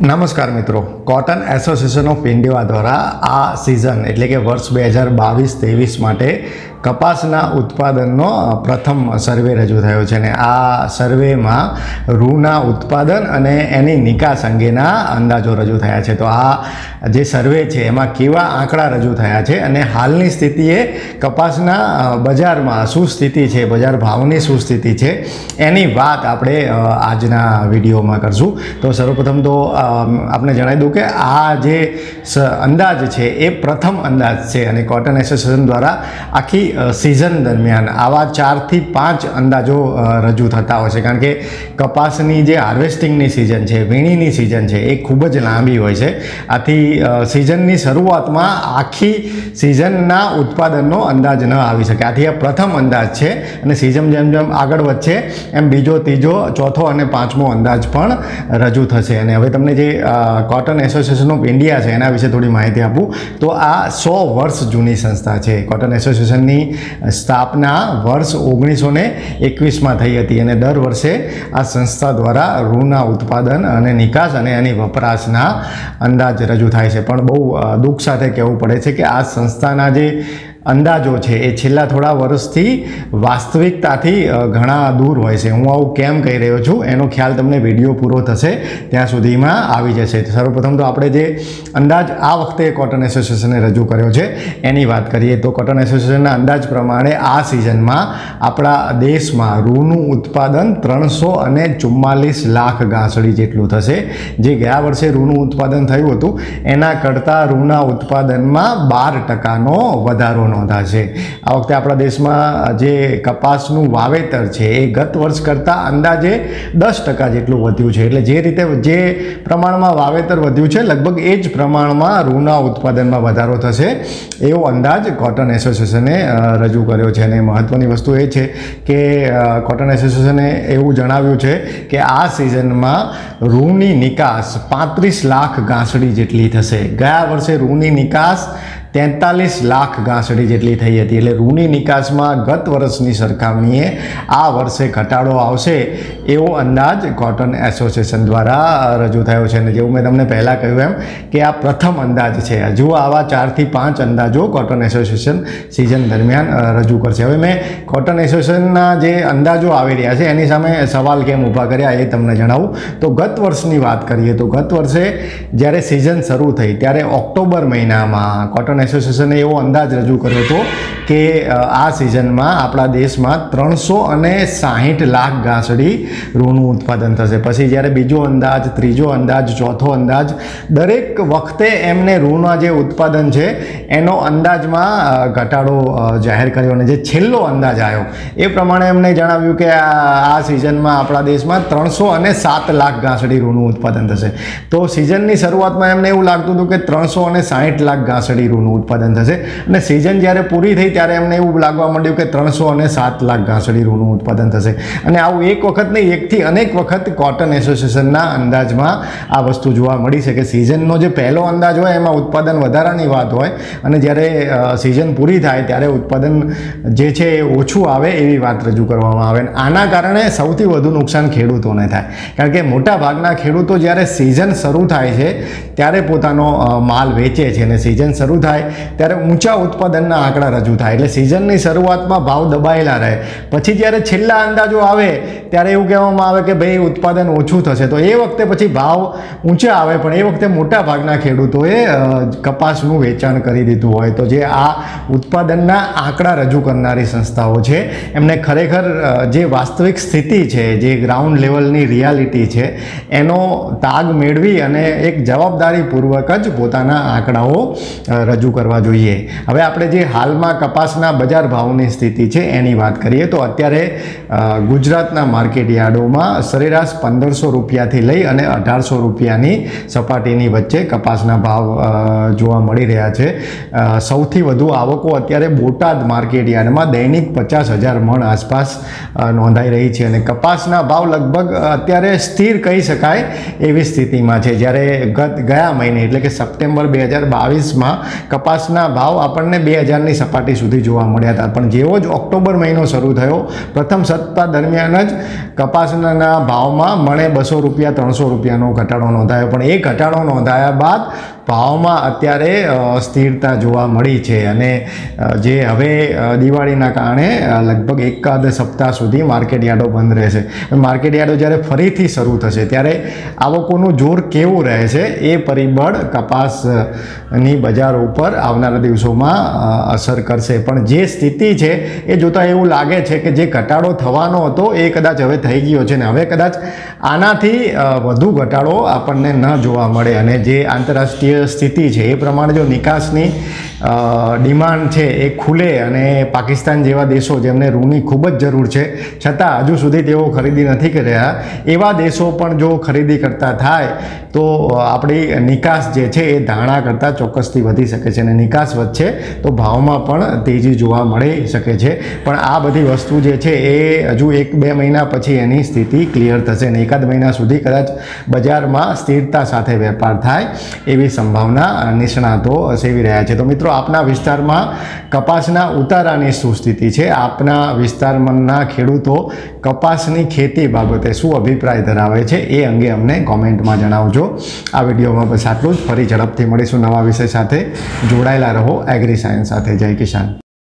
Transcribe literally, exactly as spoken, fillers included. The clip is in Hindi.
नमस्कार मित्रों, कॉटन एसोसिएशन ऑफ इंडिया द्वारा आ सीजन एटले के वर्ष बे हज़ार बावीस तेवीस माटे कपासना उत्पादनों प्रथम सर्वे रजू थयो छे। आ सर्वे में रूना उत्पादन अने एनी निकास अंगेना अंदाजों रजू थया छे। तो आ जे सर्वे छे एमां केवा आंकड़ा रजू थया छे अने हालनी स्थितिए कपासना बजार में शुं स्थिति छे, बजार भावनी शुं स्थिति छे, एनी वात आपणे आजना विडियो में करशुं। तो सर्वप्रथम तो आपने जणावी दूं के आ जे अंदाज छे ए प्रथम अंदाज छे अने कॉटन एसोसिएशन द्वारा आखी सीजन दरमियान आवा चार थी पांच अंदाजों रजू थता होय छे। कारण के कपासनी जे हार्वेस्टिंगनी सीजन छे, वीणीनी सीजन छे ए खूब ज लांबी होय छे। आथी सीजननी शरूआतमां आखी सीजनना उत्पादननो अंदाज न आवी शके। आथी आ प्रथम अंदाज छे अने सीजन जेम जेम आगळ वधशे एम बीजो, तीजो, चौथो अने पांचमो अंदाज पण रजू थशे। अने हवे तमने जे कॉटन एसोसिएशन ऑफ इंडिया है एना विषे थोड़ी माहिती आपूँ तो आ सौ वर्ष जूनी संस्था है। कॉटन एसोसिएशन की स्थापना वर्ष ओगनीसो ने एकवीस में थी थी और दर वर्षे आ संस्था द्वारा रूना उत्पादन अने निकास अने एनी वपराशना अंदाज रजू थाय छे। पण बहु दुख साथे कहेवू पड़े छे कि आ संस्थाना जे अंदाजों है ये छेल्ला थोड़ा वर्ष थी वास्तविकता थी घणा दूर होय छे। हूँ आवुं केम कही रह्यो छूँ एनो ख्याल तमने वीडियो पूरो थशे त्यां सुधीमां आवी जशे। तो सर्वप्रथम तो आपणे जे अंदाज आ वखते कॉटन एसोसिएशने रजू कर्यो छे एनी वात करीए तो कॉटन एसोसिएशनना अंदाज प्रमाणे आ सीजनमां आपणा देशमां रूનું उत्पादन ત્રણસો અને ચુમ્માલીસ લાખ ગાંસડી જેટલું થશે। જે ગયા વર્ષે રૂનું उत्पादन થયું હતું એના કરતાં રૂના उत्पादનમાં બાર ટકાનો વધારો नोंधा छे। आ वखते आपणा देशमां जे कपासनुं वावेतर छे ए गत वर्ष करता अंदाजे दस टका जेटलुं वध्युं छे। एटले जे रीते जे प्रमाणमां वावेतर वध्युं छे लगभग ए ज प्रमाणमां रूना उत्पादनमां વધારો થશે एवो अंदाज कॉटन एसोसिएशने रजू कर्यो छे। अने महत्वनी वस्तु ए छे के कॉटन एसोसिएशने एवुं जणाव्युं छे के आ सीजनमां रूની निकास પાંત્રીસ લાખ ગાંસડી જેટલી થશે। ગયા વર્ષે રૂની निकास તેતાલીસ લાખ ગાંસડી જેટલી થઈ હતી। એટલે રૂની નિકાસમાં ગત વર્ષની સરખામણીએ આ વર્ષે ઘટાડો આવશે એવો અંદાજ કોટન એસોસિએશન દ્વારા રજૂ થયો છે। અને જેવું મેં તમને પહેલાં કહ્યું એમ કે આ પ્રથમ અંદાજ છે। હજુ આવા ચારથી પાંચ અંદાજો કોટન એસોસિએશન સિઝન દરમિયાન રજૂ કરશે। હવે મેં કોટન એસોસિએશનના જે અંદાજો આવી રહ્યા છે એની સામે સવાલ કેમ ઊભા કર્યા એ તમને જણાવું તો ગત વર્ષની વાત કરીએ તો ગત વર્ષે જ્યારે સિઝન શરૂ થઈ ત્યારે ઓક્ટોબર મહિનામાં કોટન एसोसिएशने एवो अंदाज रजू कर्यो तो के आ सीजन में आपड़ा देश में त्रणसो अने साइठ लाख गांसडी रूनु उत्पादन थशे। पछी ज्यारे बीजो अंदाज, त्रीजो अंदाज, चौथो अंदाज दरेक वखते एमने रूना जे उत्पादन छे एनो अंदाज में घटाडो जाहिर कर्यो अने जे छेल्लो अंदाज आव्यो ए प्रमाणे एमने जणाव्युं के आ सीजन में आपड़ा देश में त्रणसो अने सात लाख गांसडी रूनु उत्पादन थशे। तो सीजननी शरूआत में एमने एवुं लागतुं हतुं के त्रणसो अने साइठ लाख गांसडी रूनु उत्पादन थशे अने सीजन ज्यारे पूरी थई त्यारे एमने एवुं लागवा मांड्युं के त्रणसो अने सात लाख गांसडी रूनु उत्पादन थशे। अने आवुं एक वखत नहीं एक थी अनेक वखत कॉटन एसोसिएशनना अंदाजमां आ वस्तु जोवा मळी छे के सीजननो जे पहेलो अंदाज होय एमां उत्पादन वधारानी वात होय अने ज्यारे सीजन पूरी थाय त्यारे उत्पादन जे छे ए ओछुं आवे एवी वात रजू करवामां आवे। आना कारणे सौथी वधु नुकसान खेडूतोने थाय। कारण के मोटा भागना खेडूतो ज्यारे सीजन शरू थाय छे त्यारे पोतानो माल वेचे छे अने सीजन शरू थाय त्यारे ऊंचा उत्पादनना आंकड़ा रजू थाय। एटले सीजननी शरूआतमां भाव दबायेला रहे पछी ज्यारे छेल्ला अंदाजो आवे त्यारे एवुं कहेवामां आवे के भाई उत्पादन ओछुं थशे तो ए वखते पछी भाव ऊंचा आवे। पण ए वखते मोटा भागना खेडूतोए कपासनुं वेचाण करी दीधुं होय। तो जे आ उत्पादनना आंकड़ा रजू करनारी संस्थाओ छे एमने खरेखर जे वास्तविक स्थिति छे, जे ग्राउंड लेवलनी रियालिटी छे एनो ताग मेळवी अने एक जवाबदारीपूर्वक ज पोताना आंकड़ाओ रजू करवा जोईए। हवे आपणे जे हालमां कपासना बजार भावनी स्थिति छे एनी वात करीए तो अत्यारे गुजरातना मार्केट यार्डोमां सरेराश पंदरसो रुपियाथी लई अने अठारसो रुपियानी सपाटीनी वच्चे कपासना भाव जोवा मळी रह्या छे। सौथी वधु आवको अत्यारे बोटाद मार्केट यार्डमां दैनिक पचास हज़ार मण आसपास नोंधाई रही छे अने कपासना भाव लगभग अत्यारे स्थिर कही शकाय एवी स्थितिमां छे। ज्यारे गत गया महीने एटले के सप्टेम्बर बे हज़ार बावीस में कपासना भाव आपने बे हज़ार सपाटी सुधी जोवा मळ्या हता। पण जेवो ज ऑक्टोबर महीनो शरू थयो प्रथम सत સપ્તાહ દરમિયાન જ કપાસના ભાવમાં મણે બસો રૂપિયા ત્રણસો રૂપિયાનો ઘટાડો નોંધાયો, પણ એ ઘટાડો નોંધાયા બાદ ભાવમાં અત્યારે સ્થિરતા જોવા મળી છે અને જે હવે દિવાળીના કારણે લગભગ એકાદ સપ્તાહ સુધી માર્કેટ યાર્ડો બંધ રહેશે. માર્કેટ યાર્ડો જ્યારે ફરીથી શરૂ થશે ત્યારે આવકોનું જોર કેવું રહે છે એ પરિબળ કપાસની બજાર ઉપર આવનારા દિવસોમાં અસર કરશે. પણ જે સ્થિતિ છે એ જોતાં એવું લાગે છે કે જે ઘટાડો થવાનો હતો એ કદાચ હવે થઈ ગયો છે ને હવે કદાચ આનાથી વધુ ઘટાડો આપણને ન જોવા મળે અને જે આંતરરાષ્ટ્રીય સ્થિતિ છે એ પ્રમાણે જો નિકાસની ડિમાન્ડ છે એ ખુલે અને પાકિસ્તાન જેવા દેશો જેમને ઋણની ખૂબ જ જરૂર છે છતાં હજુ સુધી તેઓ ખરીદી નથી કરી રહ્યા એવા દેશો પણ જો ખરીદી કરતા થાય તો આપણી નિકાસ જે છે એ ધારણા કરતાં ચોક્કસથી વધી શકે છે અને નિકાસ વધશે તો ભાવમાં પણ તેજી જોવા મળી શકે છે. પણ આ બધી વસ્તુ જે છે એ હજુ એક બે મહિના પછી એની સ્થિતિ ક્લિયર થશે અને એકાદ મહિના સુધી કદાચ બજારમાં સ્થિરતા સાથે વેપાર થાય એવી સંભાવના નિષ્ણાતો સેવી રહ્યા છે. તો મિત્રો, આપના વિસ્તારમાં કપાસના ઉતારાની શું સ્થિતિ છે? આપના વિસ્તારના ખેડૂતો કપાસની ખેતી બાબતે શું અભિપ્રાય ધરાવે છે એ અંગે અમને કોમેન્ટમાં જણાવજો. આ વિડીયોમાં બસ આટલું જ. ફરી ઝડપથી મળીશું નવા વિષય સાથે. જોડાયેલા રહો એગ્રી સાયન્સ સાથે. જય કિસાન.